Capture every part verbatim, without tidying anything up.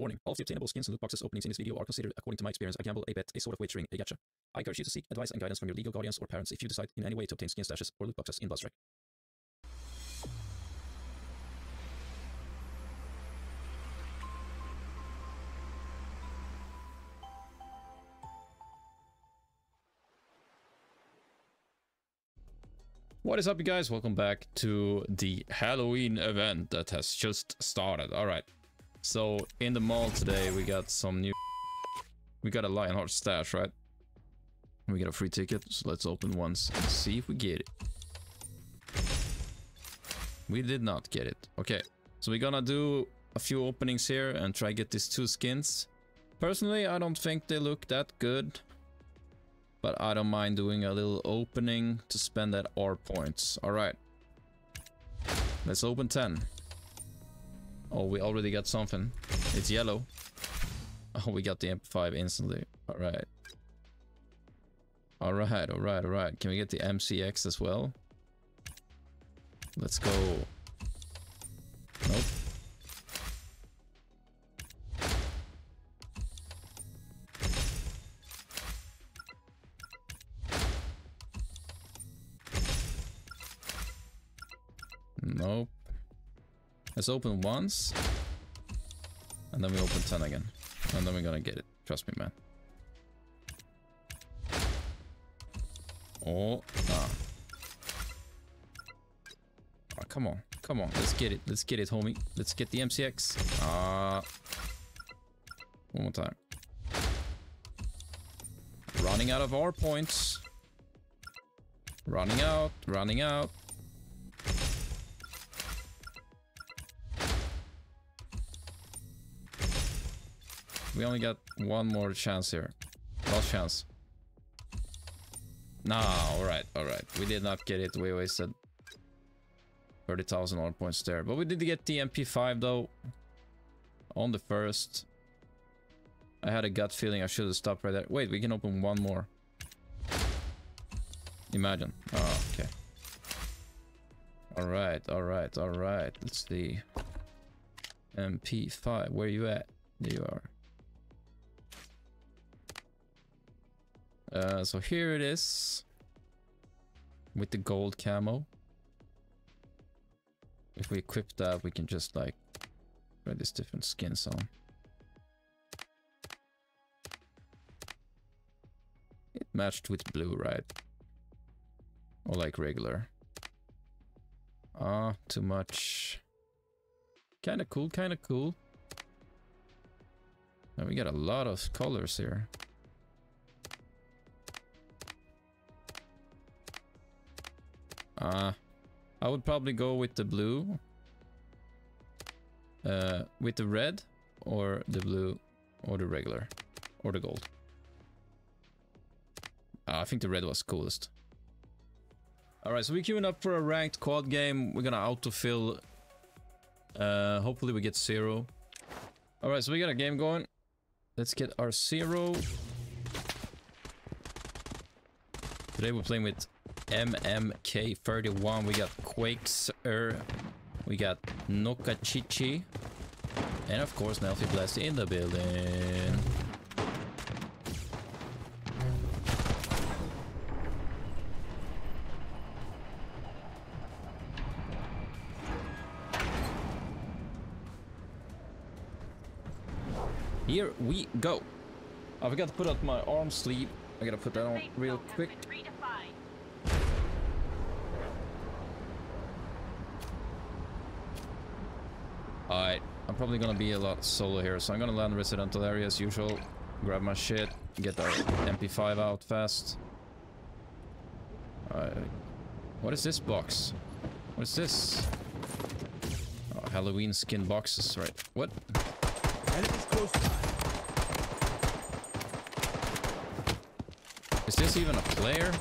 Warning, all the obtainable skins and loot boxes openings in this video are considered, according to my experience, a gamble, a bet, a sort of wagering, a gacha. I encourage you to seek advice and guidance from your legal guardians or parents if you decide in any way to obtain skin stashes or loot boxes in Blood Strike. What is up, you guys? Welcome back to the Halloween event that has just started. All right. So in the mall today, we got some new. We got a LIONHEART stash, right? We got a free ticket, so let's open once and see if we get it. We did not get it. Okay, so we're gonna do a few openings here and try get these two skins. Personally, I don't think they look that good, but I don't mind doing a little opening to spend that R points. All right, let's open ten. Oh, we already got something. It's yellow. Oh, we got the M P five instantly. All right. All right, all right, all right. Can we get the M C X as well? Let's go. Nope. Nope. Let's open once, and then we open ten again, and then we're gonna get it. Trust me, man. Oh, nah. Oh, come on, come on. Let's get it. Let's get it, homie. Let's get the M C X. Ah, uh, one more time. Running out of our points. Running out. Running out. We only got one more chance here. Last chance. Nah, alright, alright. We did not get it. We wasted thirty thousand R points there. But we did get the M P five though. On the first. I had a gut feeling I should have stopped right there. Wait, we can open one more. Imagine. Oh, okay. Alright, alright, alright. Let's see. M P five, where you at? There you are. Uh, so here it is, with the gold camo. If we equip that, we can just like try these different skins on. It matched with blue, right? Or like regular. Ah, too much. Kinda cool, kinda cool. And we got a lot of colors here. Uh, I would probably go with the blue, uh, with the red, or the blue, or the regular, or the gold. Uh, I think the red was coolest. Alright, so we're queuing up for a ranked quad game. We're gonna autofill. Uh, hopefully we get zero. Alright, so we got a game going. Let's get our zero. Today we're playing with M M K thirty-one. We got Quakeser, we got Nokachichi, and of course Nelphie Blast in the building. Here we go. I forgot to put out my arm sleeve. I gotta put that on real quick. Alright, I'm probably gonna be a lot solo here, so I'm gonna land residential area as usual. Grab my shit, get our M P five out fast. Alright. What is this box? What is this? Oh, Halloween skin boxes, right? What? Is this even a player?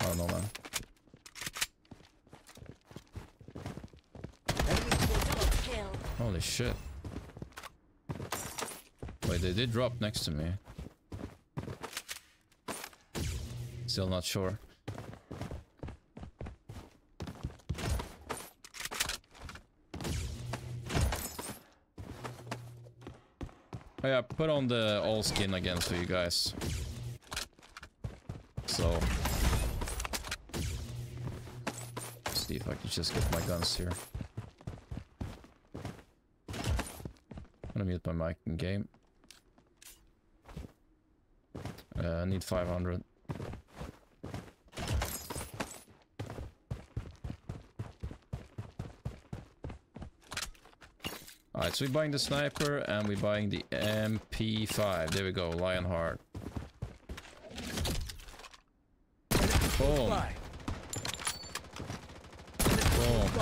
I don't know, man. Holy shit. Wait, they did drop next to me. Still not sure. Oh yeah, put on the all skin again for you guys. So let's see if I can just get my guns here. I'm gonna mute my mic in game. Uh, I need five hundred. Alright, so we're buying the sniper and we're buying the M P five. There we go, Lionheart. Boom. Boom.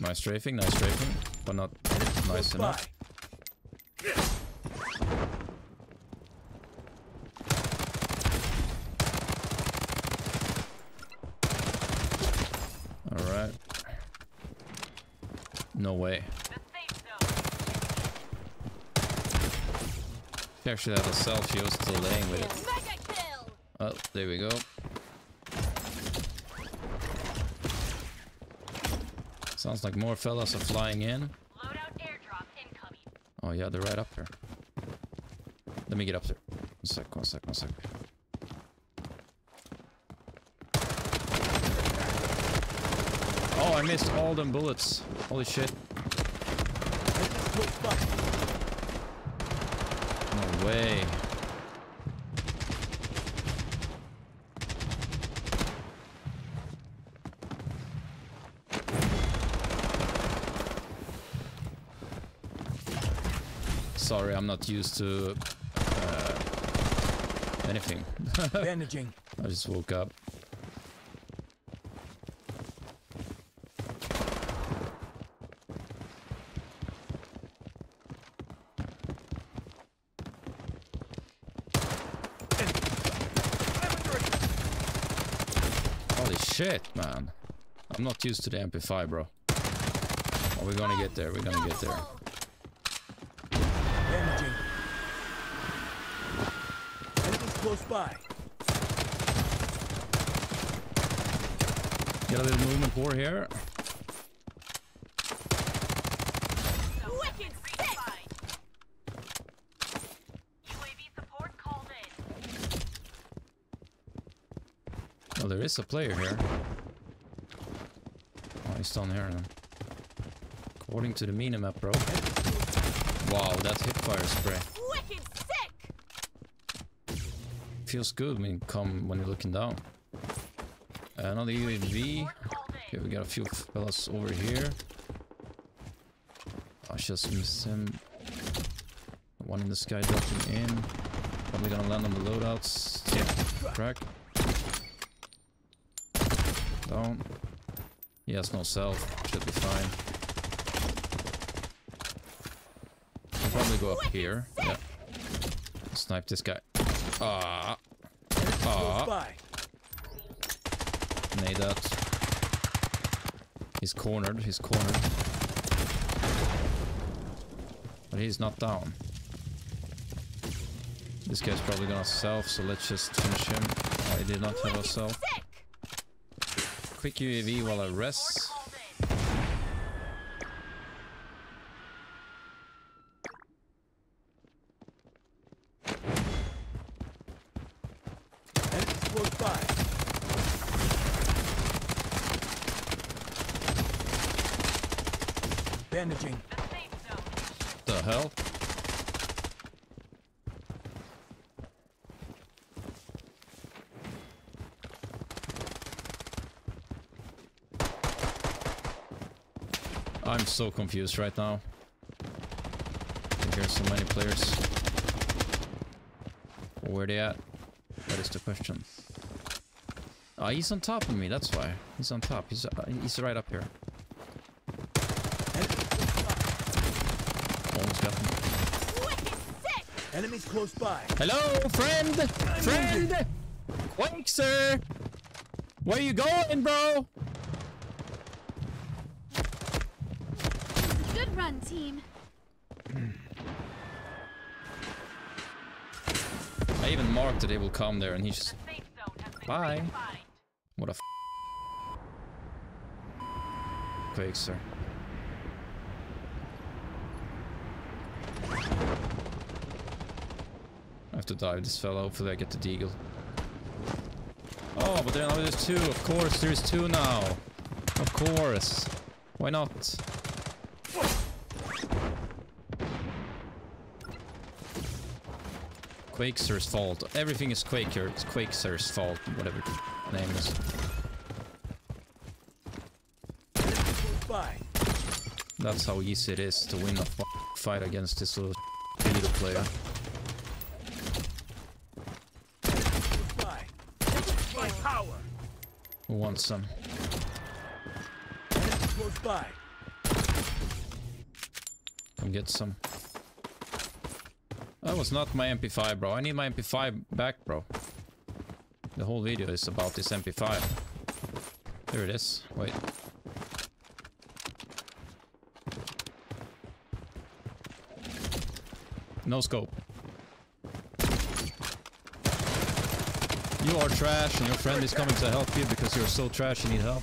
Nice strafing, nice strafing, but not nice enough. No way. He actually had a self, he was still laying with it. Oh, there we go. Sounds like more fellas are flying in. Oh yeah, they're right up here. Let me get up there. One sec, one sec, one sec. Oh, I missed all them bullets. Holy shit. No way. Sorry, I'm not used to uh, anything. Bandaging. I just woke up. Shit, man. I'm not used to the M P five, bro. Oh, we're gonna get there. We're gonna get there. Damaging. Enemies close by. Get a little movement for here. Oh, there is a player here. Oh, he's down here now. According to the minimap, bro. Wow, that's hipfire spray. Wicked sick. Feels good when you come when you're looking down. Another U A V. Okay, we got a few fellas over here. I just missed him. One in the sky dropping in. Probably gonna land on the loadouts. Yeah, crack. Down. He has no self. Should be fine. I'll probably go up here. Yeah. Snipe this guy. Ah. Ah. Nade that. He's cornered. He's cornered. But he's not down. This guy's probably gonna self, so let's just finish him. Oh, he did not have a self. Quick U A V while I rest. Bandaging. What the hell? I'm so confused right now. There's so many players. Where are they at? That is the question. Ah, oh, he's on top of me. That's why he's on top. He's uh, he's right up here. Almost got him. Enemies close by. Hello, friend. Friend. Quakeser. Where you going, bro? Run, team. I even marked that they will come there, and he just bye. What a f. Quakeser. I have to dive this fella, hopefully I get the deagle. Oh, but there now there's two, of course there's two now. Of course. Why not? Quakeser's fault. Everything is Quaker. It's Quakeser's fault, whatever the name is. That's how easy it is to win a fight against this little little player. Who wants some? Come get some. That was not my M P five, bro. I need my M P five back, bro. The whole video is about this M P five. There it is. Wait. No scope. You are trash and your friend is coming to help you because you're so trash you need help.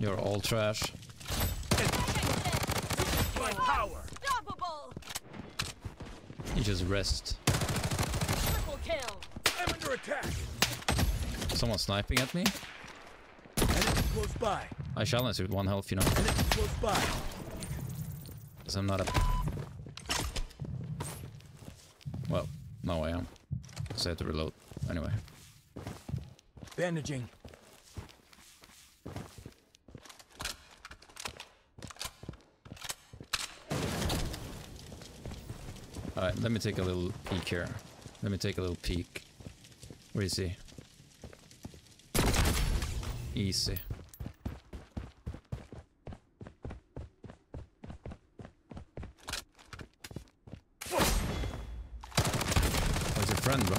You're all trash. You just rest. Triple kill. I'm under attack. Someone sniping at me. Close by. I challenge with one health, you know. Close by. Cause I'm not a. Well, no, I am. Cause I had to reload. Anyway. Bandaging. Alright, let me take a little peek here. Let me take a little peek. Where is he? Easy. Where's your friend, bro?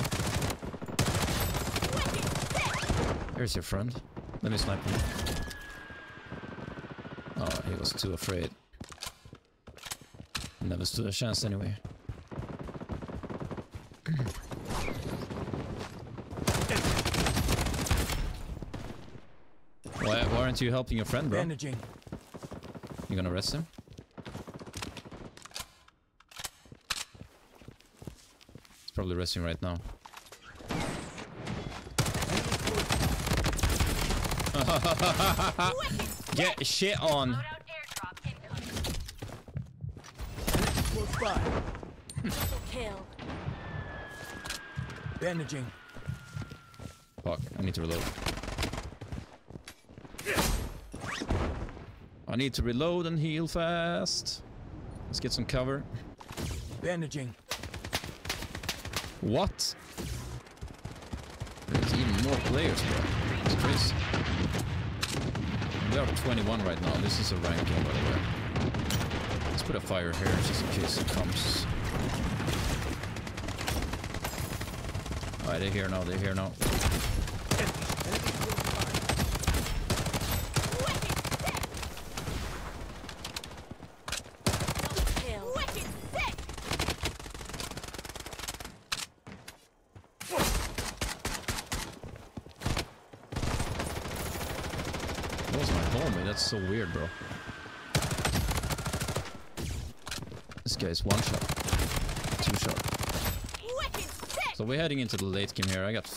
There's your friend. Let me snipe him. Oh, he was too afraid. Never stood a chance anyway. Why, why aren't you helping your friend, bro? Managing. You gonna arrest him? He's probably resting right now. Get shit on. Kill. Bandaging. Fuck, I need to reload. I need to reload and heal fast. Let's get some cover. Bandaging. What? There's even more players, bro. It's crazy. We are twenty-one right now. This is a rank game, by the way. Let's put a fire here just in case it comes. Alright, they're here now, they're here now. That was my homie, that's so weird, bro. This guy's one shot, two shot. So we're heading into the late game here. I got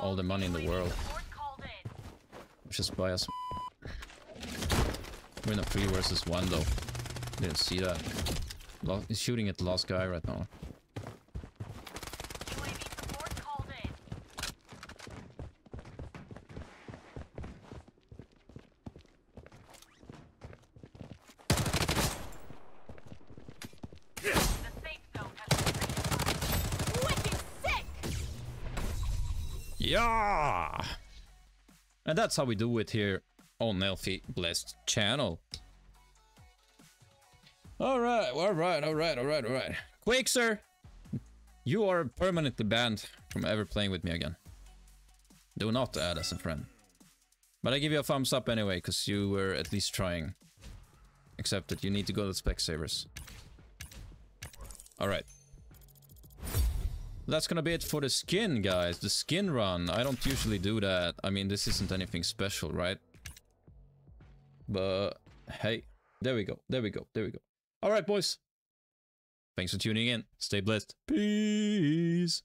all the money in the world. Just buy us. We're in a three versus one though. Didn't see that. He's shooting at the last guy right now. Yeah! And that's how we do it here on Nelphie Blast channel. Alright, alright, alright, alright, alright. Quakeser, you are permanently banned from ever playing with me again. Do not add as a friend. But I give you a thumbs up anyway, because you were at least trying. Except that you need to go to Specsavers. Alright. That's gonna be it for the skin, guys. The skin run. I don't usually do that. I mean, this isn't anything special, right? But, hey. There we go. There we go. There we go. Alright, boys. Thanks for tuning in. Stay blessed. Peace.